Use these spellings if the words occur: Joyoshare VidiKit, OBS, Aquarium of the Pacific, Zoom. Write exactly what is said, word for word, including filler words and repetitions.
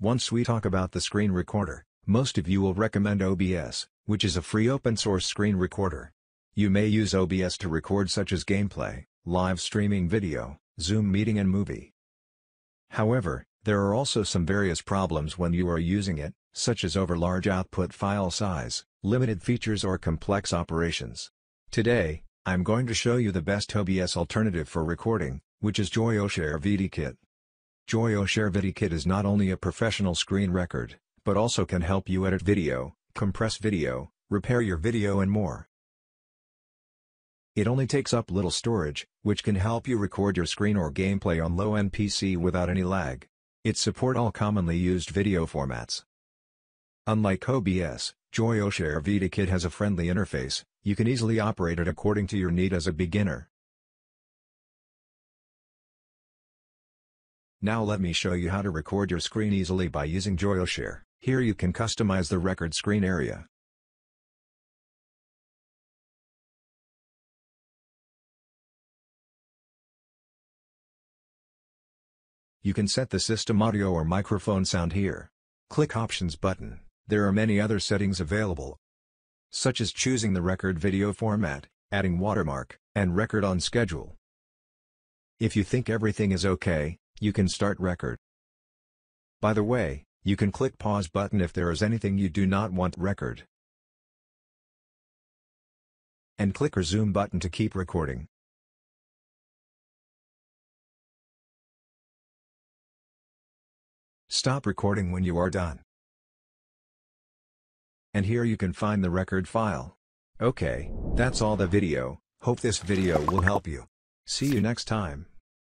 Once we talk about the screen recorder, most of you will recommend O B S, which is a free open-source screen recorder. You may use O B S to record such as gameplay, live streaming video, Zoom meeting and movie. However, there are also some various problems when you are using it, such as over large output file size, limited features or complex operations. Today, I'm going to show you the best O B S alternative for recording, which is Joyoshare VidiKit. Joyoshare VidiKit is not only a professional screen record, but also can help you edit video, compress video, repair your video and more. It only takes up little storage, which can help you record your screen or gameplay on low-end P C without any lag. It supports all commonly used video formats. Unlike O B S, Joyoshare VidiKit has a friendly interface. You can easily operate it according to your need as a beginner. Now let me show you how to record your screen easily by using Joyoshare. Here you can customize the record screen area. You can set the system audio or microphone sound here. Click Options button. There are many other settings available, such as choosing the record video format, adding watermark, and record on schedule. If you think everything is okay, you can start record. By the way, you can click pause button if there is anything you do not want record. And click resume button to keep recording. Stop recording when you are done. And here you can find the record file. Okay, that's all the video. Hope this video will help you. See you next time.